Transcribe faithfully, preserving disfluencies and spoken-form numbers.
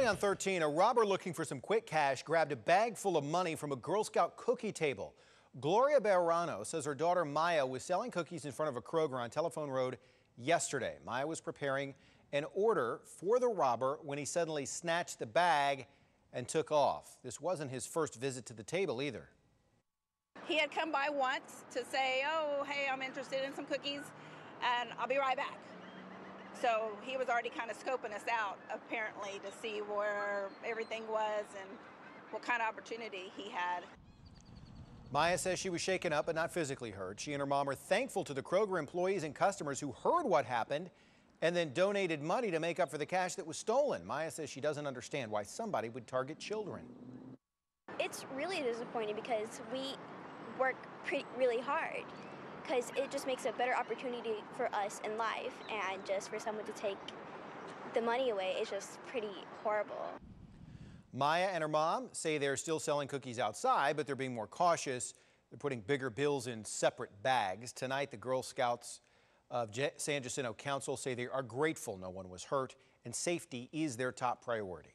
Early on thirteen, a robber looking for some quick cash grabbed a bag full of money from a Girl Scout cookie table. Gloria Bejarano says her daughter Maya was selling cookies in front of a Kroger on Telephone Road yesterday. Maya was preparing an order for the robber when he suddenly snatched the bag and took off. This wasn't his first visit to the table either. He had come by once to say, oh, hey, I'm interested in some cookies and I'll be right back. So he was already kind of scoping us out, apparently, to see where everything was and what kind of opportunity he had. Maya says she was shaken up but not physically hurt. She and her mom are thankful to the Kroger employees and customers who heard what happened and then donated money to make up for the cash that was stolen. Maya says she doesn't understand why somebody would target children. It's really disappointing because we work pretty, really hard, because it just makes a better opportunity for us in life, and just for someone to take the money away is just pretty horrible. Maya and her mom say they're still selling cookies outside, but they're being more cautious. They're putting bigger bills in separate bags. Tonight, the Girl Scouts of San Jacinto Council say they are grateful no one was hurt, and safety is their top priority.